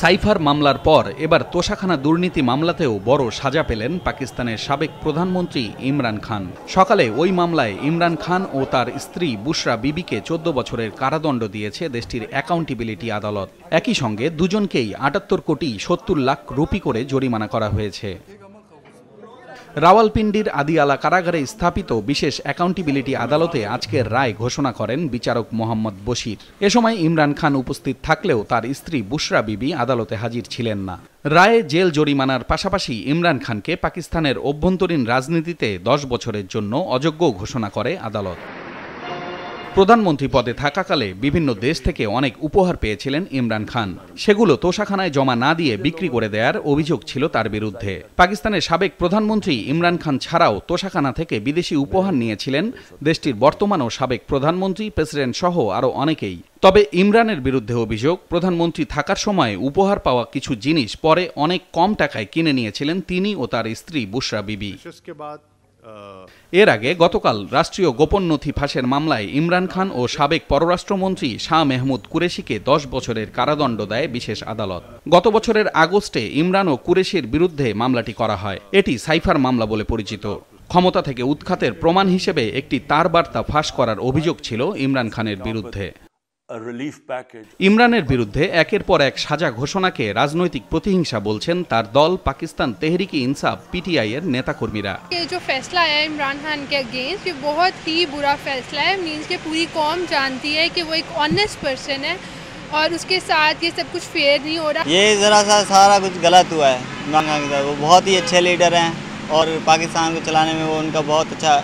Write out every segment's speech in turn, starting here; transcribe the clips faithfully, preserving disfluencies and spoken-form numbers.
Cipher মামলার পর এবার তোষাখানা দুর্নীতি মামলাতেও বড় সাজা পেলেন পাকিস্তানের সাবেক প্রধানমন্ত্রী ইমরান খান। সকালে ওই মামলায় ইমরান খান ও তার স্ত্রী বুশরা বিবিকে চোদ্দ বছরের কারাদণ্ড দিয়েছে দেশটির অ্যাকাউন্টেবিলিটি আদালত। একই সঙ্গে দুজনকেই আটাত্তর কোটি সত্তর লাখ রুপি করে জরিমানা করা হয়েছে। রাওয়ালপিন্ডির আদিয়ালা কারাগারে স্থাপিত বিশেষ অ্যাকাউন্টেবিলিটি আদালতে আজকের রায় ঘোষণা করেন বিচারক মোহাম্মদ বশির। এ সময় ইমরান খান উপস্থিত থাকলেও তার স্ত্রী বুশরা বিবি আদালতে হাজির ছিলেন না। রায়ে জেল জরিমানার পাশাপাশি ইমরান খানকে পাকিস্তানের অভ্যন্তরীণ রাজনীতিতে দশ বছরের জন্য অযোগ্য ঘোষণা করে আদালত। প্রধানমন্ত্রী পদে থাকাকালে বিভিন্ন দেশ থেকে অনেক উপহার পেয়েছিলেন ইমরান খান। সেগুলো তোষাখানায় জমা না দিয়ে বিক্রি করে দেওয়ার অভিযোগ ছিল তার বিরুদ্ধে। পাকিস্তানের সাবেক প্রধানমন্ত্রী ইমরান খান ছাড়াও তোষাখানা থেকে বিদেশি উপহার নিয়েছিলেন দেশটির বর্তমান ও সাবেক প্রধানমন্ত্রী, প্রেসিডেন্ট সহ আরও অনেকেই। তবে ইমরানের বিরুদ্ধে অভিযোগ, প্রধানমন্ত্রী থাকার সময় উপহার পাওয়া কিছু জিনিস পরে অনেক কম টাকায় কিনে নিয়েছিলেন তিনি ও তার স্ত্রী বুশরা বিবি। এর আগে গতকাল রাষ্ট্রীয় গোপন নথি ফাঁসের মামলায় ইমরান খান ও সাবেক পররাষ্ট্রমন্ত্রী শাহ মেহমুদ কুরেশিকে দশ বছরের কারাদণ্ড দেয় বিশেষ আদালত। গত বছরের আগস্টে ইমরান ও কুরেশির বিরুদ্ধে মামলাটি করা হয়। এটি সাইফার মামলা বলে পরিচিত। ক্ষমতা থেকে উৎখাতের প্রমাণ হিসেবে একটি তার বার্তা ফাঁস করার অভিযোগ ছিল ইমরান খানের বিরুদ্ধে। ইমরানের বিরুদ্ধে একের পর এক সাজা ঘোষণাকে রাজনৈতিক প্রতিহিংসা বলছেন তার দল পাকিস্তান তেহরিকে ইনসাফ পি টি আই এর নেতাকর্মীরা। ये जो फैसला आया इमरान खान के अगेंस्ट ये बहुत ही बुरा फैसला है। मींस कि पूरी कौम जानती है कि वो एक ऑनेस्ट पर्सन है और उसके साथ ये सब कुछ फेयर नहीं हो रहा। ये जरा सा सारा कुछ गलत हुआ है। इमरान खान वो बहुत ही अच्छे लीडर हैं और पाकिस्तान को चलाने में वो उनका बहुत अच्छा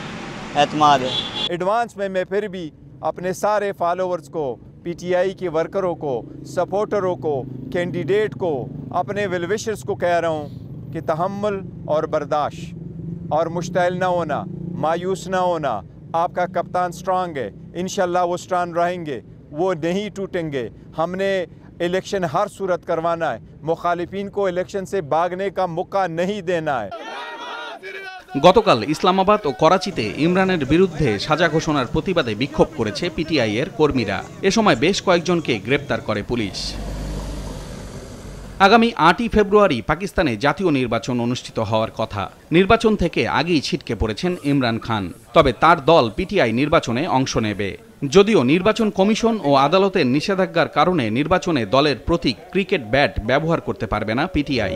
एतमाद है। एडवांस में मैं फिर भी अपने सारे फॉलोअर्स को, पी टी आई के वर्करों को, सपोर्टरों को, कैंडिडेट को, अपने वेलविशर्स को कह रहा हूँ कि तहम्मुल और बर्दाश्त और मुश्तैल ना होना, मायूस ना होना। आपका कप्तान स्ट्रांग है, इंशाल्लाह वो स्ट्रांग रहेंगे, वो नहीं टूटेंगे। हमने इलेक्शन हर सूरत करवाना है, मुखालिफिन को इलेक्शन से भागने का मौका नहीं देना है। গতকাল ইসলামাবাদ ও করাচিতে ইমরানের বিরুদ্ধে সাজা ঘোষণার প্রতিবাদে বিক্ষোভ করেছে পি টি আই এর কর্মীরা। এ সময় বেশ কয়েকজনকে গ্রেপ্তার করে পুলিশ। আগামী আটই ফেব্রুয়ারি পাকিস্তানে জাতীয় নির্বাচন অনুষ্ঠিত হওয়ার কথা। নির্বাচন থেকে আগেই ছিটকে পড়েছেন ইমরান খান। তবে তার দল পি টি আই নির্বাচনে অংশ নেবে। যদিও নির্বাচন কমিশন ও আদালতের নিষেধাজ্ঞার কারণে নির্বাচনে দলের প্রতীক ক্রিকেট ব্যাট ব্যবহার করতে পারবে না পি টি আই।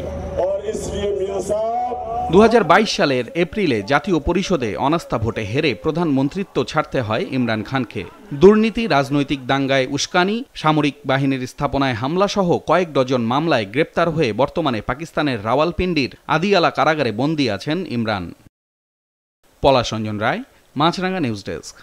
দু হাজার বাইশ সালের এপ্রিলে জাতীয় পরিষদে অনাস্থা ভোটে হেরে প্রধানমন্ত্রিত্ব ছাড়তে হয় ইমরান খানকে। দুর্নীতি, রাজনৈতিক দাঙ্গায় উস্কানি, সামরিক বাহিনীর স্থাপনায় হামলাসহ কয়েক ডজন মামলায় গ্রেপ্তার হয়ে বর্তমানে পাকিস্তানের রাওয়ালপিন্ডির আদিয়ালা কারাগারে বন্দী আছেন ইমরান। Palash Ranjan Roy, Maasranga news desk.